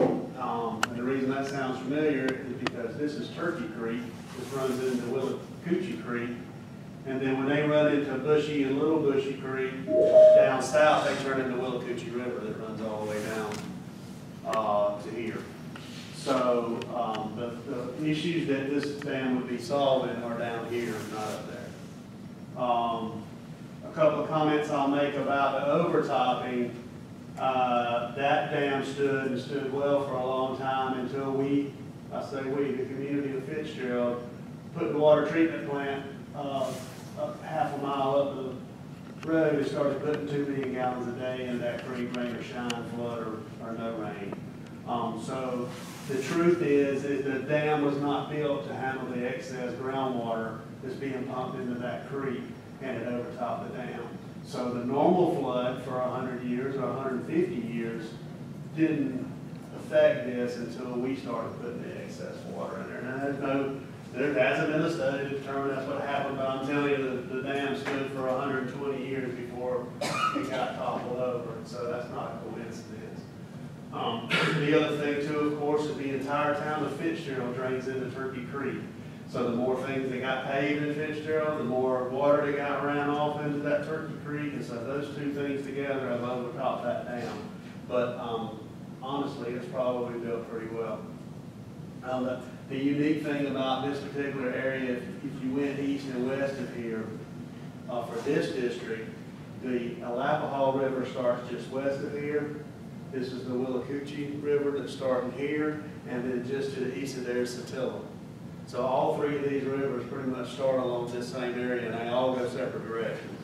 Um, and the reason that sounds familiar is because this is Turkey Creek, which runs into Willacoochee Creek. And then when they run into Bushy and Little Bushy Creek down south, they turn into Willacoochee River that runs all the way down uh, to here. So um, the, the issues that this dam would be solving are down here, not up there. Um, a couple of comments I'll make about the overtopping. Uh, that dam stood and stood well for a long time until we, I say we, the community of Fitzgerald, put the water treatment plant uh, up half a mile up the road and started putting two million gallons a day in that creek, rain or shine, flood or, or no rain. Um, so the truth is, is the dam was not built to handle the excess groundwater that's being pumped into that creek, and it overtopped the dam. So the normal flood for one hundred years or one hundred fifty years didn't affect this until we started putting the excess water in there. Now, there's no, there hasn't been a study to determine that's what happened, but I'm telling you, the, the dam stood for one hundred twenty years before it got toppled over, so that's not a coincidence. Um, the other thing, too, of course, is the entire town of Fitzgerald drains into Turkey Creek. So the more things that got paved in Fitzgerald, the more water that got ran off into that Turkey Creek. And so those two things together have overtopped that dam. But um, honestly, it's probably built pretty well. Um, the, the unique thing about this particular area, if, if you went east and west of here, uh, for this district, the Alapaha River starts just west of here. This is the Willacoochee River that's starting here, and then just to the east of there is Satilla. So all three of these rivers pretty much start along this same area, and they all go separate directions.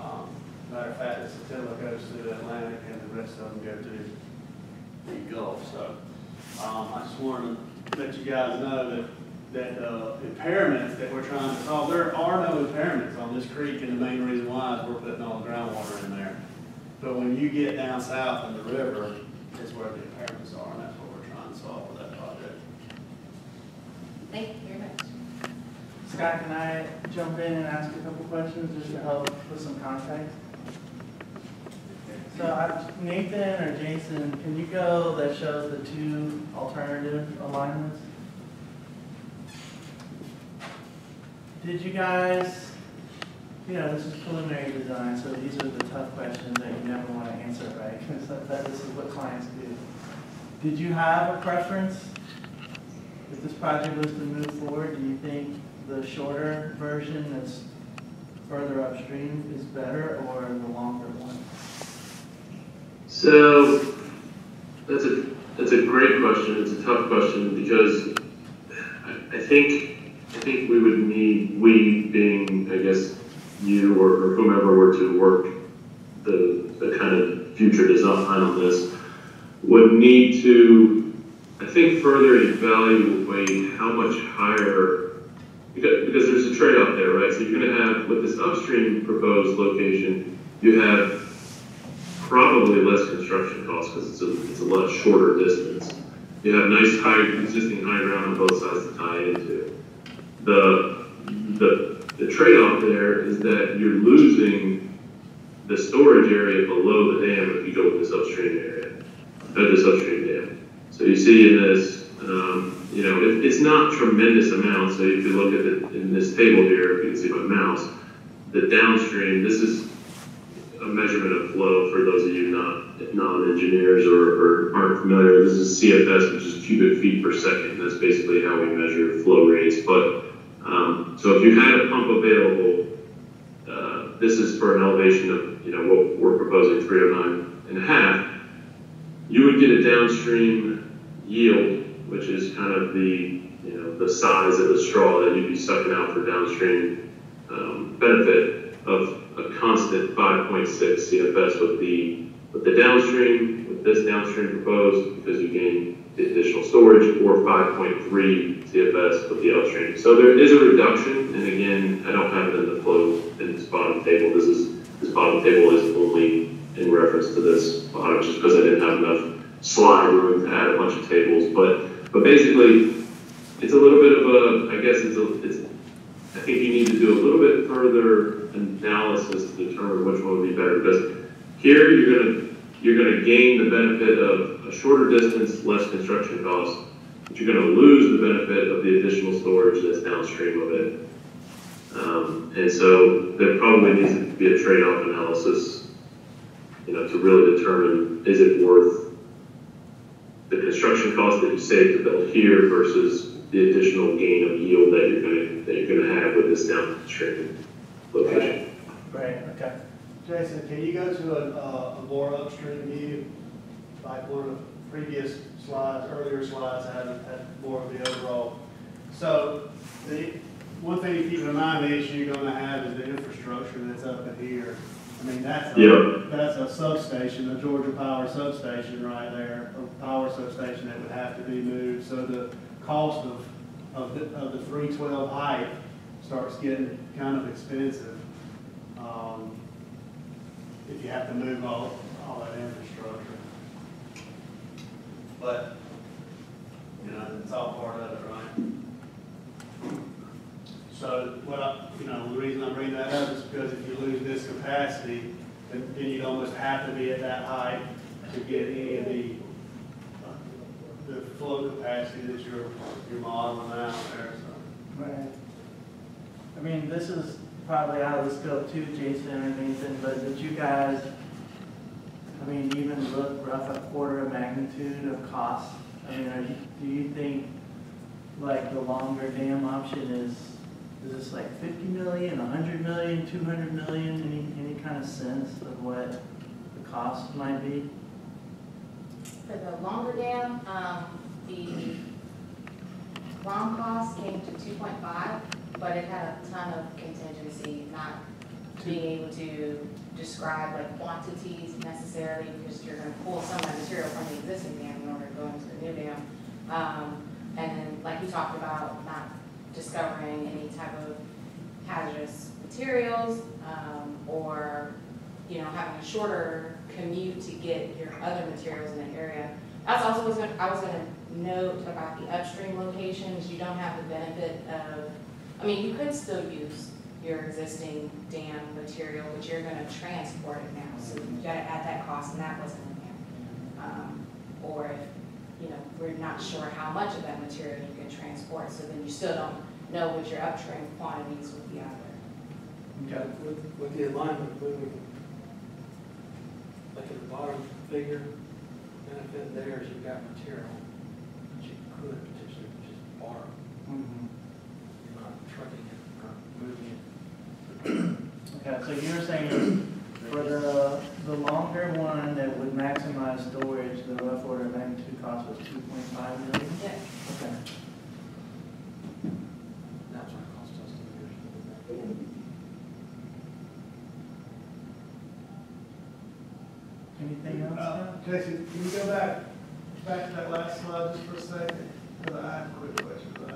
Um, matter of fact, the Satilla goes to the Atlantic, and the rest of them go to the Gulf. So um, I just wanted to let you guys know that that uh, impairments that we're trying to solve, there are no impairments on this creek, and the main reason why is we're putting all the groundwater in there. But when you get down south in the river, is where the impairments are, and that's what we're trying to solve with that project. Thank you very much. Scott, can I jump in and ask a couple questions just to help with some context? So I've, Nathan or Jason, can you go that shows the two alternative alignments? Did you guys... You know, this is preliminary design, so these are the tough questions that you never want to answer, right? Because that, this is what clients do. Did you have a preference? If this project was to move forward, do you think the shorter version that's further upstream is better, or the longer one? So that's a that's a great question. It's a tough question because I, I think I think we would need, we being, I guess, you or whomever were to work the, the kind of future design on this, would need to, I think, further evaluate how much higher, because, because there's a trade-off there, right? So you're going to have, with this upstream proposed location, you have probably less construction costs because it's a, it's a lot shorter distance. You have nice high, existing high ground on both sides to tie into. The, the The trade-off there is that you're losing the storage area below the dam if you go in this upstream area, uh, this upstream dam. So you see in this, um, you know, it, it's not tremendous amounts. So if you look at it in this table here, if you can see my mouse, the downstream, this is a measurement of flow for those of you not non-engineers or, or aren't familiar. This is C F S, which is cubic feet per second. That's basically how we measure flow rates. But Um, so if you had a pump available, uh, this is for an elevation of, you know, what we're proposing, three oh nine and a half, you would get a downstream yield, which is kind of the, you know, the size of the straw that you'd be sucking out for downstream um, benefit of a constant five point six C F S with the, with the downstream, with this downstream proposed, because you gain the additional storage, or five point three C F S with the upstream. So there is a reduction, and again, I don't have it in the flow in this bottom table. This is this bottom table is only in reference to this bottom, just because I didn't have enough slide room to add a bunch of tables. But but basically, it's a little bit of a, I guess it's a, it's, I think you need to do a little bit further analysis to determine which one would be better. Because here you're gonna you're gonna gain the benefit of a shorter distance, less construction costs, but you're going to lose the benefit of the additional storage that's downstream of it. Um, and so there probably needs to be a trade-off analysis, you know, to really determine, is it worth the construction cost that you save to build here versus the additional gain of yield that you're going to that you're going to have with this downstream location. Right. Right. Okay. Jason, can you go to a, uh, a more upstream view? Like one of the previous slides, earlier slides, had, had more of the overall. So the one thing to keep in mind, the issue you're going to have is the infrastructure that's up in here. I mean, that's a, yep. that's a substation, a Georgia Power substation right there, a power substation that would have to be moved. So the cost of, of, the, of the three twelve pipe starts getting kind of expensive um, if you have to move all, all that infrastructure. But, you know, it's all part of it, right? So, what I, you know, the reason I bring that up is because if you lose this capacity, then, then you'd almost have to be at that height to get any of the, the flow capacity that you're, you're modeling out there. So. Right. I mean, this is probably out of the scope too, Jason and Nathan, but did you guys, I mean, even look rough a quarter of magnitude of cost? I mean, are you, do you think like the longer dam option is, is this like fifty million, one hundred million, two hundred million, any, any kind of sense of what the cost might be? For the longer dam, um, the long cost came to two point five, but it had a ton of contingency, not being able to describe like quantities necessarily, because you're going to pull some of that material from the existing dam in order to go into the new dam. Um, and then, like you talked about, not discovering any type of hazardous materials, um, or, you know, having a shorter commute to get your other materials in the area. That's also what I was going to note about the upstream locations. You don't have the benefit of, I mean, you could still use your existing dam material, but you're going to transport it now, so you got to add that cost, and that wasn't in there. Um, or if, you know, we're not sure how much of that material you can transport, so then you still don't know what your upstream quantities would be out there. Okay, with, with the alignment moving, like in the bottom figure, benefit there is you've got material that you could potentially just borrow. Mm-hmm. You're not trucking it, you're not moving it. Okay, so you're saying for the the longer one that would maximize storage, the rough order of magnitude cost was two point five million? Yeah. Okay. That's what it cost us to measure. Anything else? Uh, Jason, can you go back back to that last slide just for a second? Because I have a quick question for that.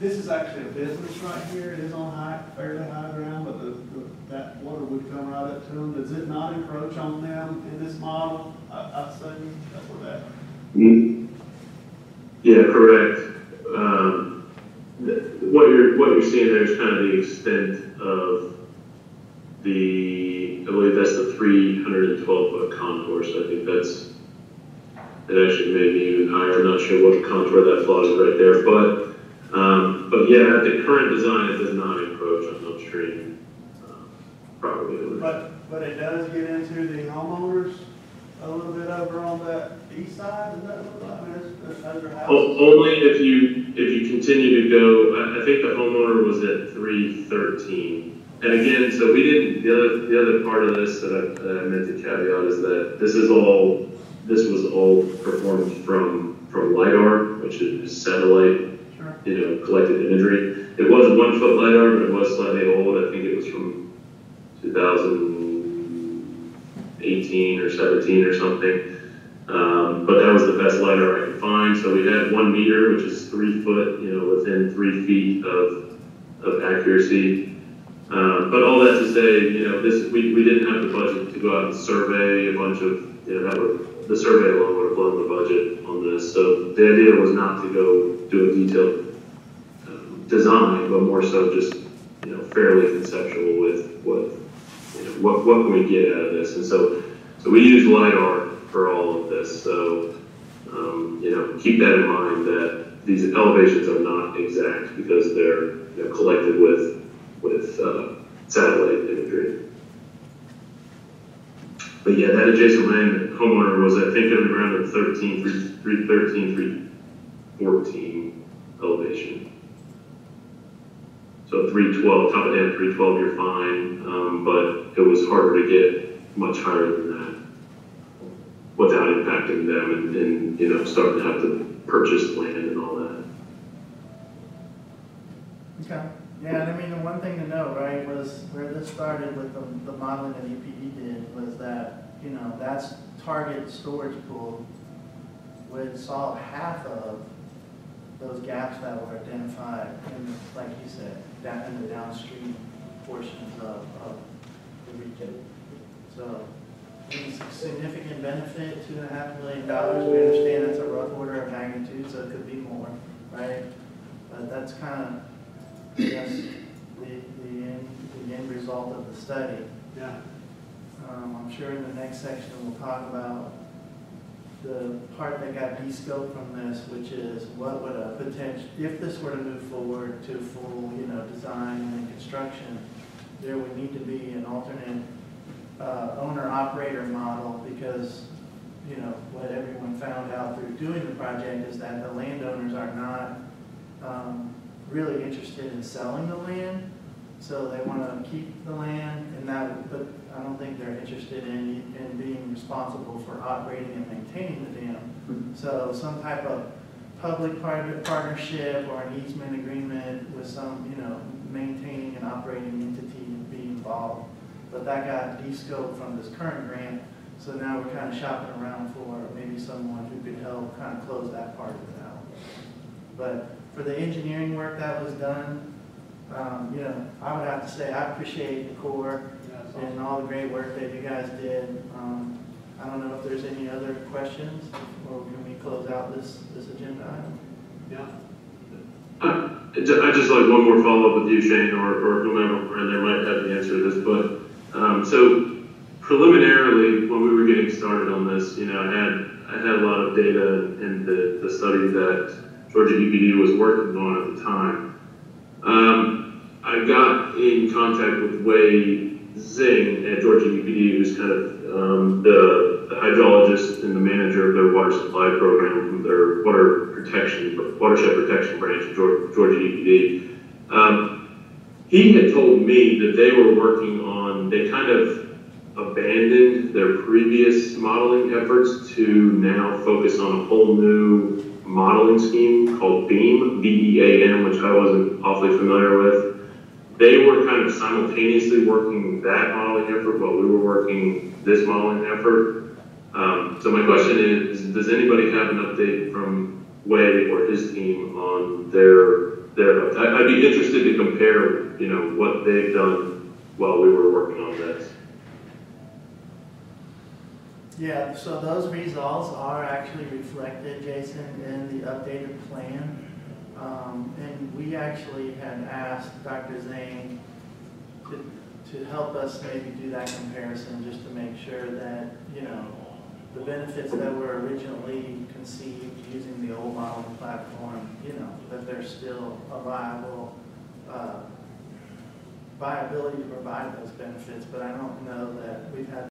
This is actually a business right here. It is on high, fairly high ground, but the, the, that water would come right up to them. Does it not encroach on them in this model? I, I assume that's what that is. Yeah, correct. Um, what you're what you're seeing there is kind of the extent of the, I believe that's the three hundred twelve foot contour. So I think that's, it actually may be even higher. I'm not sure what the contour of that flaw is right there, but. Um, but yeah, the current design does not encroach on upstream um, property. But but it does get into the homeowners a little bit over on that east side. Is that what I mean? There's, there's o only if you if you continue to go. I, I think the homeowner was at three thirteen. And again, so we didn't. The other the other part of this that I, that I meant to caveat is that this is all this was all performed from from LiDAR, which is satellite, you know, collected imagery. It was one foot LiDAR, but it was slightly old. I think it was from two thousand eighteen or seventeen or something. Um, but that was the best letter I could find. So we had one meter, which is three foot, you know, within three feet of of accuracy. Um, but all that to say, you know, this we, we didn't have the budget to go out and survey a bunch of, you know, that would, the survey alone would have blown the budget on this. So the idea was not to go do a detailed um, design, but more so just, you know, fairly conceptual with what, you know, what, what can we get out of this. And so, so we used LiDAR for all of this. So, um, you know, keep that in mind that these elevations are not exact because they're, you know, collected with with uh, satellite imagery. But yeah, that adjacent land homeowner was, I think, on the ground at thirteen, three thirteen, three fourteen elevation. So three twelve, top of dam three twelve, you're fine, um, but it was harder to get much higher than that without impacting them and, and you know, starting to have to purchase land and all that. Okay. Yeah, and I mean, the one thing to note, right, was where this started with the, the modeling that E P D did was that, you know, that's target storage pool would solve half of those gaps that were identified in, like you said, down in the downstream portions of, of the region. So, it's a significant benefit, two and a half million dollars. We understand that's a rough order of magnitude, so it could be more, right? But that's kind of, yes, the, the, end, the end result of the study. Yeah. Um, I'm sure in the next section we'll talk about the part that got de-scoped from this, which is what would a potential, if this were to move forward to full, you know, design and construction, there would need to be an alternate uh, owner-operator model because, you know, what everyone found out through doing the project is that the landowners are not um, really interested in selling the land, so they want to keep the land, and that. But I don't think they're interested in in being responsible for operating and maintaining the dam. So some type of public-private partnership or an easement agreement with some, you know, maintaining and operating entity and be involved. But that got de-scoped from this current grant, so now we're kind of shopping around for maybe someone who could help kind of close that part of it out. But for the engineering work that was done, um, you know, I would have to say I appreciate the Corps yeah, and awesome. all the great work that you guys did. Um, I don't know if there's any other questions, or can we close out this, this agenda item? Yeah. I, I just like one more follow-up with you, Shane, or, or whomever, and they might have the answer to this, but um, so preliminarily, when we were getting started on this, you know, I had, I had a lot of data in the, the study that Georgia E P D was working on at the time. Um, I got in contact with Wei Zing at Georgia E P D, who's kind of um, the, the hydrologist and the manager of their water supply program from their water protection, watershed protection branch at Georgia, Georgia E P D. Um, he had told me that they were working on, they kind of abandoned their previous modeling efforts to now focus on a whole new modeling scheme called BEAM, B E A M, which I wasn't awfully familiar with. They were kind of simultaneously working that modeling effort while we were working this modeling effort. Um, so my question is, does anybody have an update from Wei or his team on their, their I'd be interested to compare, you know, what they've done while we were working on this. Yeah, so those results are actually reflected, Jason, in the updated plan. Um, and we actually had asked Doctor Zane to, to help us maybe do that comparison just to make sure that, you know, the benefits that were originally conceived using the old modeling platform, you know, that they're still a viable uh, viability to provide those benefits. But I don't know that we've had